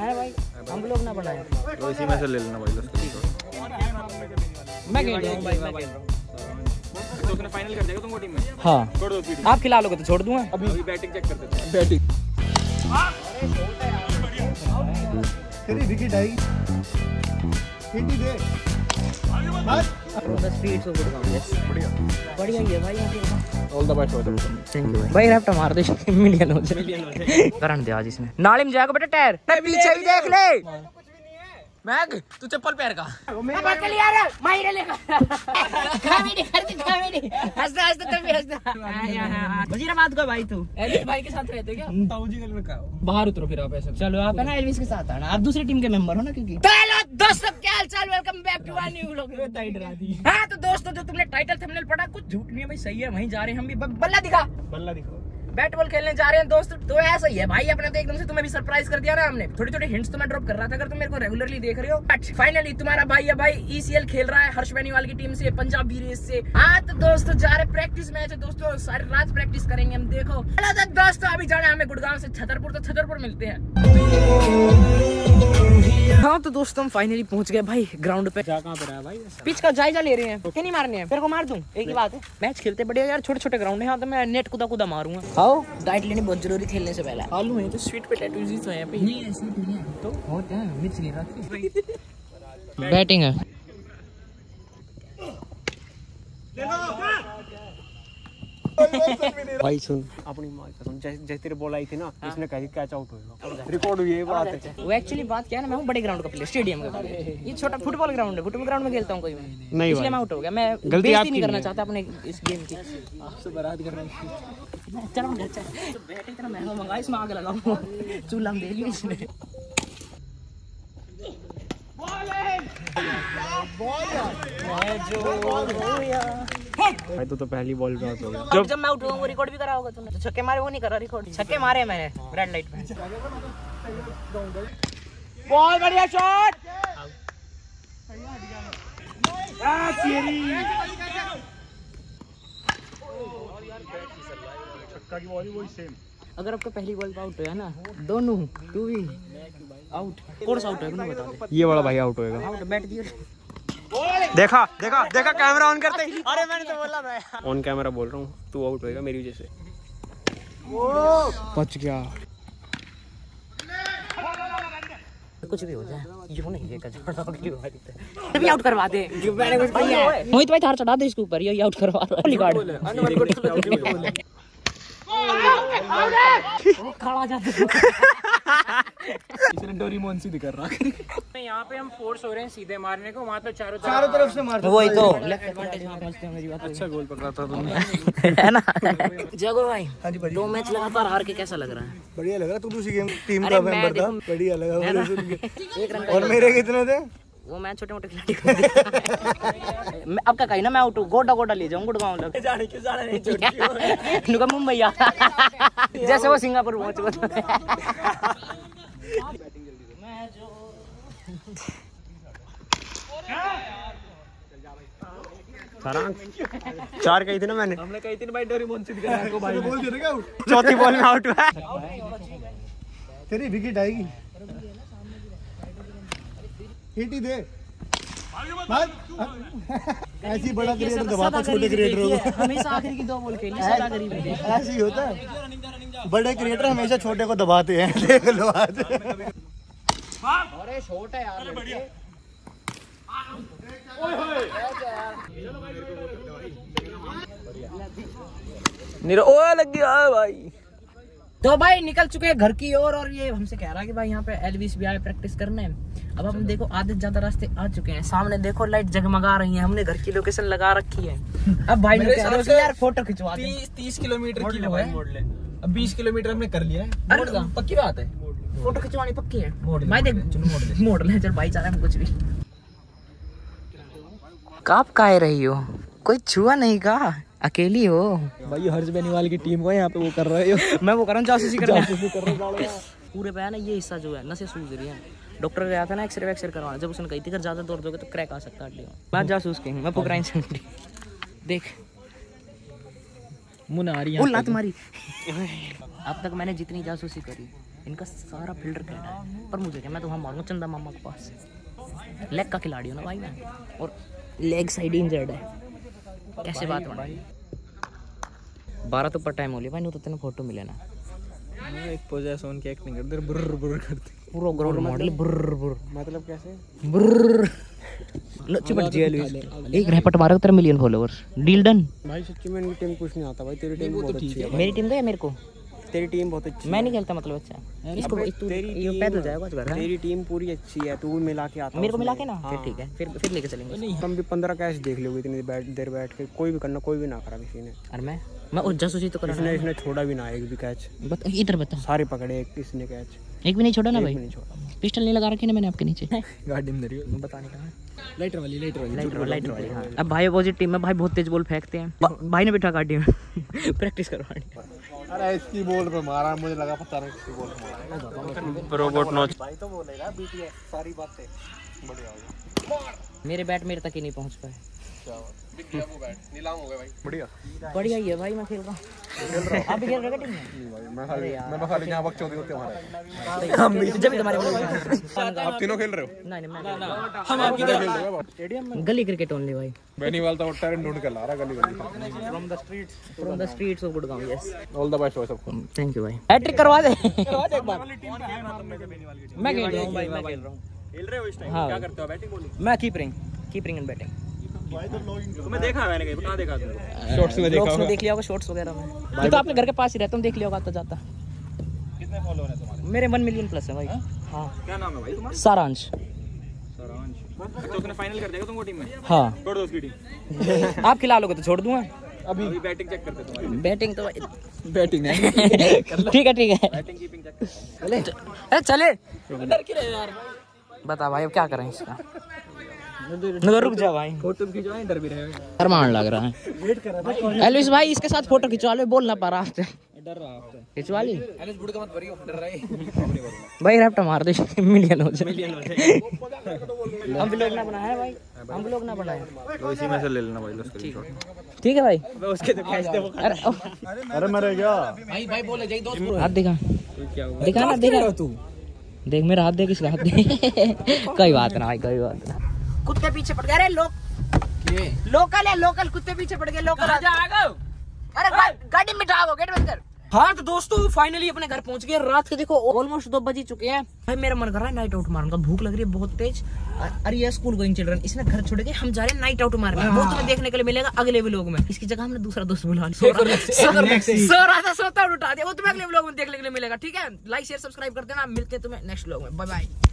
है भाई, हम लोग ना बनाए तो इसी में से ले लेना भाई। मैं खेल रहा हूं भाई, मैं खेल रहा हूं। तो उसने फाइनल कर देगा तुमको टीम में। हां छोड़ दो, पीटी आप खिला लोगे तो छोड़ दूंगा। अभी बैटिंग चेक करते हैं। बैटिंग तेरी विकेट आई, हिट दे बस। स्पीड से गुड़गांव यस बढ़िया ये भाई। All the best for the team. Thank you भाई। रफ्ट मार दे, मिलियन हो जाए करंट दे आज इसमें। नाले में जाएगा बेटा टायर, पीछे भी देख ले। मैग तू चप्पल पैर का मात का भाई। तू एल्विश भाई के साथ रहते क्या? का बाहर उतरो फिर आप ऐसे। चलो आप है ना एल्विश के साथ आना, आप दूसरी टीम के मेंबर हो ना क्योंकि। हाँ तो दोस्तों जो तुमने टाइटल थंबनेल पढ़ा कुछ झूठ नहीं है भाई, सही है। वहीं जा रहे हैं हम भी। बल्ला दिखा बैट बॉल खेलने जा रहे हैं दोस्तों। तो ऐसा ही है भाई, अपने तो एकदम से तुम्हें भी सरप्राइज कर दिया ना हमने। थोड़ी थोड़ी हिंट्स तो मैं ड्रॉप कर रहा था अगर तुम मेरे को रेगुलरली देख रहे हो। बट फाइनली तुम्हारा भाई है भाई, ECL खेल रहा है हर्ष बेनीवाल की टीम से, पंजाब वीरियस से। हाँ तो दोस्तों जा रहे, प्रैक्टिस मैच है दोस्तों, सारी रात प्रैक्टिस करेंगे हम। देखो दोस्तों अभी जाना है हमें गुड़गांव से छतरपुर, तो छतरपुर मिलते हैं। हाँ तो दोस्तों हम फाइनली पहुंच गए भाई ग्राउंड पे। कहाँ पे रहा भाई? पिच का जायजा ले रहे हैं। क्या नहीं मारने हैं तेरे को? मार दूं एक ही बात है। मैच खेलते बढ़िया यार, छोटे छोटे ग्राउंड है। हाँ तो मैं नेट कूदा मारूंगा। आओ डाइट लेनी बहुत जरूरी, खेलने से पहले आलू है तो स्वीट पोटैटोज है यहाँ पे। नहीं ऐसे नहीं है तो और क्या मिर्च ले रखी। बैटिंग है भाई सुन, अपनी मां कसम जैसे तेरे बॉल आई थी ना इसने कहा कैच आउट होएगा, रिकॉर्ड हुई है बात है। वो एक्चुअली बात क्या है ना, मैं हूं बड़े ग्राउंड का प्लेयर, स्टेडियम का प्लेयर। ये छोटा फुटबॉल ग्राउंड है, फुटबॉल ग्राउंड में खेलता हूं कोई मैं, इसलिए मैं आउट हो गया। मैं गलती नहीं करना चाहता अपने इस गेम की, आपसे बर्बाद करना है। चलो अच्छा बैट इतना महंगा मंगाया, इसमें आग लगाओ, चूल्हा दे लिया इसने। बॉल भाई तो पहली बॉल पे आउट हो गया। जब मैं आउट हुआ वो रिकॉर्ड भी करा होगा तुमने। तो छक्के मारे वो नहीं करा रिकॉर्ड, छक्के मारे मैंने रेड लाइट पे। बॉल बढ़िया शॉट। छक्का की बॉल वही सेम। अगर आपका पहली बॉल पे आउट हो है ना दोनों, तू भी आउट, कोर्स आउट है ये वाला भाई, आउट होएगा। आउट बैठ दिया। देखा देखा देखा कैमरा ऑन करते ही। अरे मैंने तो बोला मैं ऑन कैमरा बोल रहा हूँ, तू आउट होएगा मेरी वजह से। बच गया। कुछ भी हो जाए जो नहीं तभी आउट करवा दे। मोहित भाई थार चढ़ा दे इसके ऊपर, ये आउट करवा खड़ा जाते। इसने डोरीमोन सी दिखा रहा। यहाँ पे हम फोर्स हो रहे हैं सीधे मारने को, वहाँ तो चारों तरफ से मारते हैं। वही तो अच्छा गोल पकड़ा था तुमने है ना जगो भाई। दो मैच लगातार हार के कैसा लग रहा है? बढ़िया लग रहा। तू दूसरी गेम टीम का मेंबर था, बढ़िया लगा। और मेरे कितने थे? वो मैं छोटे मोटे खिलाड़ी। मैं आपका कहीं ना मैं आउट गोडा गोडा ले जाऊँ गुड़गांव लोग मुंबई आ जैसे वो सिंगापुर पहुँच। चार कही थी ना मैंने, हमने कही थी ना भाई डोरीमोन से दिखा को भाई। बोल दिया क्या? चौथी बॉल में आउट हुआ। तेरी विकेट आएगी, हिट ही दे। ऐसी बड़ा क्रिकेटर दबाता छोटे क्रिकेटरों को। हमेशा आखिरी की दो बॉल खेलनी सदा गरीब है, ऐसे ही होता है। बड़े क्रिकेटर हमेशा छोटे को दबाते हैं, देख लो आज। अरे छोटा है यार, बढ़िया। ओए लग गया भाई। तो भाई निकल चुके हैं घर की ओर, और ये हमसे कह रहा है कि भाई यहाँ पे एल्विश भी आए प्रैक्टिस करने। अब हम देखो आधे ज्यादा रास्ते आ चुके हैं, सामने देखो लाइट जगमगा रही है। हमने घर की लोकेशन लगा रखी है। अब भाई ने कह रहा है कि यार फोटो खिंचवा दे। 30 किलोमीटर की लो है, अब 20 किलोमीटर हमने कर लिया है। पक्की बात है, फोटो खिंचवानी पक्की है। भाई देख मोड़ ले, चल भाई जा रहे हैं कुछ भी। काप काहे रही हो, कोई छुआ नहीं का, अकेली हो भाई। हर्ष बेनीवाल की टीम को यहाँ पे वो कर रहे हो। मैं वो कर रहा हूँ जासूसी कर रहा हूँ पूरे पे ना। ये हिस्सा जो है नसें सूज रही है, डॉक्टर गया था ना एक्सरे वैक्सरे करवाना। जब उसने कही थी अगर ज्यादा दौड़ दोगे तो क्रैक आ सकता है। मैं जासूस के मैं पुकरा इंसान देख मुन आ रही है तुम्हारी। अब तक मैंने जितनी जासूसी करी इनका सारा फिल्टर कहना है। पर मुझे क्या, मैं तो वहाँ मारूंगा चंदा मामा के पास। लेग का खिलाड़ी हो ना भाई मैं, और लेग साइड इंजर्ड है। कैसे बात हो भाई, 12 तो पर टाइम हो गया भाई, नहीं तो तेन फोटो मिले ना। एक पोजीशन की एक्टिंग करते बुर्र बुर्र करते पूरा ग्राउंड मॉडल बुर्र बुर्र, मतलब कैसे बुर्र लचपट जेल। एक रेपट मारा तेरा मिलियन फॉलोअर्स, डील डन भाई। सच्ची में इनकी टीम कुछ नहीं आता भाई, तेरी टीम बहुत अच्छी है। मेरी टीम तो है, मेरे को तेरी टीम बहुत अच्छी है। मैं नहीं खेलता मतलब अच्छा, इसको तेरी ये पैदल जाएगा आज घर। तेरी टीम पूरी अच्छी है, तू मिला के आता मेरे को, मिला के ना फिर ठीक है, फिर लेके चलेंगे। तुम भी 15 कैश देख लोगे इतनी देर बैठ के, कोई भी करना कोई भी ना करा किसी ने। और मैं और जसूसी तो करा, इसने छोड़ा भी ना एक भी कैच। बता इधर बता, सारे पकड़े, एक इसने कैच एक भी नहीं छोड़ा ना भाई। पिस्टल नहीं लगा रखी ना मैंने आपके नीचे गाड़ी में धरी, बताने का लाइटर वाली। हां अब भाई अपोजिट टीम में भाई बहुत तेज बॉल फेंकते हैं, भाई ने बिठा गाड़ी में प्रैक्टिस करवानी। अरे इसकी बॉल पे मारा, मुझे लगा पता नहीं इसकी बॉल पे मारा। रोबोट नॉच भाई तो बोलेगा बीटीए सारी बातें बढ़िया हो गई। मेरे बैट मेरे तक ही नहीं पहुंच पाए, क्या बात बिक गया वो बैट, नीलाम हो गया भाई। बढ़िया ही है भाई, मैं खेल रहा हूं। आप भी खेल रहे हो टीम में? भाई मैं खाली यहां वक्त चौधरी होते हमारे, हम भी जब भी तुम्हारे बोलो। आप तीनों खेल रहे हो? नहीं मैं, हम आपकी तरह खेल रहे हैं स्टेडियम में, गली क्रिकेट ओनली भाई। बेनीवाल तो टैलेंट ढूंढ के ला रहा गली from the streets of Gurgaon. Yes all the best भाई सबको, थैंक यू भाई। हैट्रिक करवा दे एक बार। मैं खेल रहा हूं। खेल रहे हो इस टाइम, क्या करते हो? Batting bowling? मैं कीपरिंग एंड बैटिंग। तुम्हें देखा मैंने कहीं, कहाँ देखा? शॉर्ट्स में देखा, देख लिया होगा शॉर्ट्स वगैरह में। तू तो अपने घर के पास ही रहता, तुम देख लिया होगा आता जाता। कितने फॉलोअर हैं तुम्हारे? मेरे 1 मिलियन प्लस है भाई। हां क्या नाम है भाई तुम्हारा? सारांश। तो तुमने फाइनल कर देगा तुमको टीम में? हां छोड़ दो उसकी टीम, आप खिला लोगे तो छोड़ दूंगा। अभी बैटिंग चेक करते तुम्हारी। बैटिंग तो बैटिंग नहीं, ठीक है बैटिंग कीपिंग चेक करते हैं। चले अंदर की रे यार, बता भाई अब क्या करें इसका। नगर रुक जा भाई, फोटो खिंचवाएं, डर भी रहे अरमान लग रहा है। वेट कर रहा था एल्विश भाई, इसके साथ फोटो खिंचवा लो, बोल ना पा रहा आपसे, डर रहा आपसे। खिंचवा ली एल्विश, बुड़ के मत भरियो, डर रहा है भाई। रैप मार दे, मिलियन हो जाए। हम ब्लॉग ना बनाया भाई, तो इसी में से ले लेना भाई लो स्क्रीनशॉट, ठीक है भाई? उसके तो कैच दे वो। अरे मर गया भाई बोले जय दोस्त, हाथ दिखा, क्या हुआ दिखा तू, देख मेरा हाथ देख, इसका हाथ दे। कोई बात ना। कुत्ते पीछे पड़ गए, अरे लोकल है, लोकल कुत्ते पीछे पड़ गए, लोकल आजा आ। अरे गाड़ी मिटाओ, गेट बंद कर। हाँ तो दोस्तों फाइनली अपने घर पहुंच गए, रात के देखो ऑलमोस्ट 2 बज ही चुके हैं भाई। मेरा मन कर रहा है नाइट आउट मारने का, भूख लग रही है बहुत तेज। अरे ये स्कूल गोइंग चिल्ड्रन, इसने घर छोड़ के हम जा रहे हैं नाइट आउट मारने। वो तुम्हें देखने के लिए मिलेगा अगले व्लॉग में। इसकी जगह हमने दूसरा दोस्त बुला लिया, सोता उठा दिया, वो तुम्हें अगले व्लॉग में देखने के लिए मिलेगा। ठीक है, लाइक शेयर सब्सक्राइब कर देना, मिलते हैं तुम्हें नेक्स्ट व्लॉग में, बाय बाय।